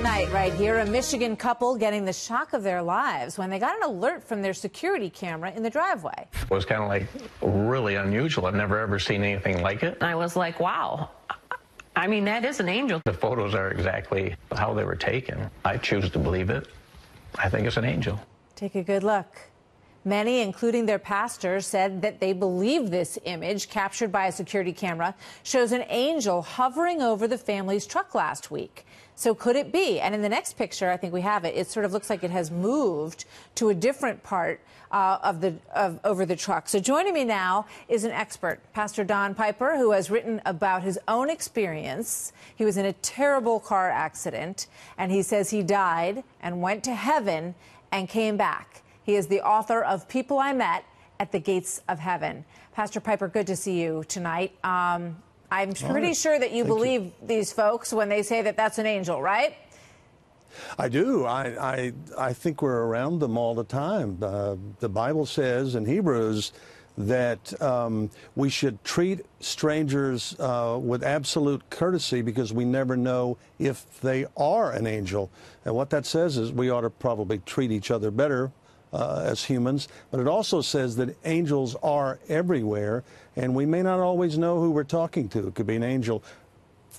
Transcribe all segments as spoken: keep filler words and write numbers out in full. tonight right here, a Michigan couple getting the shock of their lives when they got an alert from their security camera in the driveway. It was kind of like really unusual. I've never ever seen anything like it. I was like, wow. I mean, that is an angel. The photos are exactly how they were taken. I choose to believe it. I think it's an angel. Take a good look. Many, including their pastor, said that they believe this image, captured by a security camera, shows an angel hovering over the family's truck last week. So could it be? And in the next picture, I think we have it, it sort of looks like it has moved to a different part uh, of the, of, over the truck. So joining me now is an expert, Pastor Don Piper, who has written about his own experience. He was in a terrible car accident, and he says he died and went to heaven and came back. He is the author of People I Met at the Gates of Heaven. Pastor Piper, good to see you tonight. Um, I'm pretty right. sure that you Thank believe you. these folks when they say that that's an angel, right? I do. I, I, I think we're around them all the time. Uh, the Bible says in Hebrews that um, we should treat strangers uh, with absolute courtesy, because we never know if they are an angel. And what that says is we ought to probably treat each other better Uh, as humans, but it also says that angels are everywhere, and we may not always know who we're talking to. It could be an angel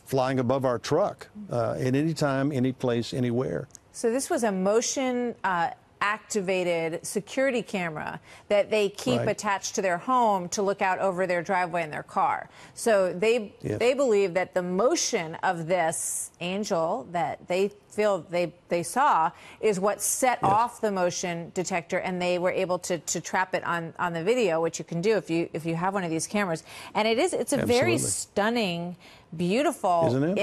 flying above our truck uh, at any time, any place, anywhere. So this was a motion uh, activated security camera that they keep right. attached to their home to look out over their driveway and their car. So they yes. they believe that the motion of this angel that they feel they, they saw is what set yes. off the motion detector, and they were able to, to trap it on, on the video, which you can do if you if you have one of these cameras. And it is it's a Absolutely. very stunning, beautiful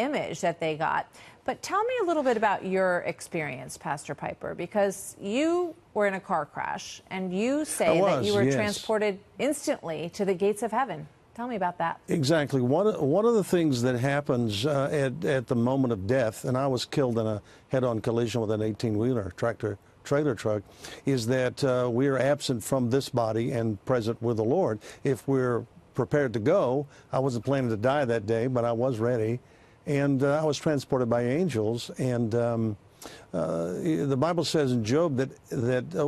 image that they got. But tell me a little bit about your experience, Pastor Piper, because you were in a car crash, and you say was, that you were yes. transported instantly to the gates of heaven. Tell me about that. Exactly. One, one of the things that happens uh, at, at the moment of death, and I was killed in a head-on collision with an eighteen-wheeler tractor trailer truck, is that uh, we are absent from this body and present with the Lord. If we're prepared to go, I wasn't planning to die that day, but I was ready, and uh, I was transported by angels. And um, uh, the Bible says in Job that, that, uh,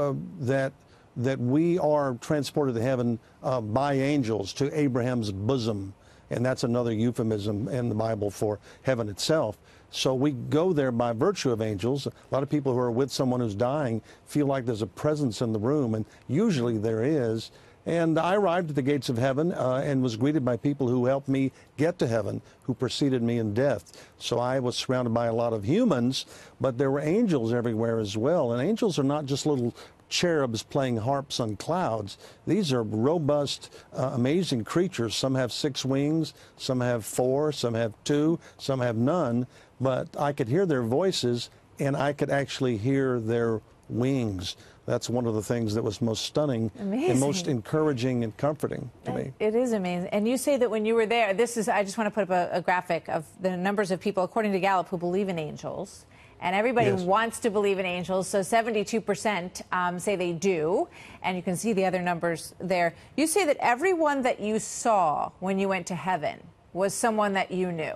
uh, that that we are transported to heaven uh, by angels to Abraham's bosom. And that's another euphemism in the Bible for heaven itself. So we go there by virtue of angels. A lot of people who are with someone who's dying feel like there's a presence in the room, and usually there is. And I arrived at the gates of heaven uh, and was greeted by people who helped me get to heaven, who preceded me in death. So I was surrounded by a lot of humans, but there were angels everywhere as well. And angels are not just little cherubs playing harps on clouds. These are robust, uh, amazing creatures. Some have six wings, some have four, some have two, some have none. But I could hear their voices, and I could actually hear their wings. That's one of the things that was most stunning amazing. and most encouraging and comforting to me. It is amazing. And you say that when you were there, this is, I just want to put up a, a graphic of the numbers of people, according to Gallup, who believe in angels. And everybody yes. wants to believe in angels, so seventy-two percent um, say they do, and you can see the other numbers there. You say that everyone that you saw when you went to heaven was someone that you knew.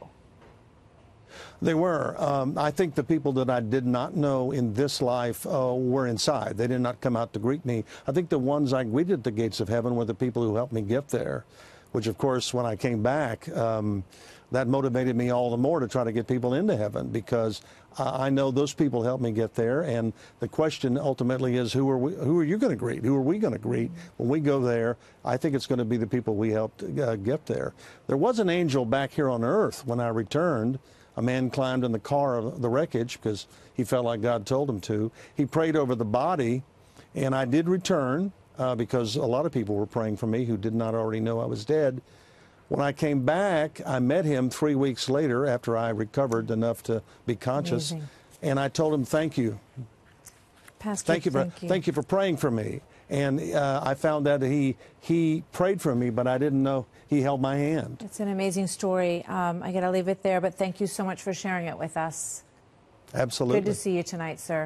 They were. Um, I think the people that I did not know in this life uh, were inside. They did not come out to greet me. I think the ones I greeted at the gates of heaven were the people who helped me get there, which, of course, when I came back, um, that motivated me all the more to try to get people into heaven, because I know those people helped me get there. And the question ultimately is, who are we, who are you going to greet? Who are we going to greet when we go there? I think it's going to be the people we helped uh, get there. There was an angel back here on earth when I returned. A man climbed in the car of the wreckage because he felt like God told him to. He prayed over the body, and I did return uh, because a lot of people were praying for me who did not already know I was dead. When I came back, I met him three weeks later after I recovered enough to be conscious, Amazing. and I told him, thank you. Pastor, thank you for, thank you. Thank you for praying for me. And uh, I found out that he, he prayed for me, but I didn't know he held my hand. It's an amazing story. Um, I got to leave it there, but thank you so much for sharing it with us. Absolutely. Good to see you tonight, sir.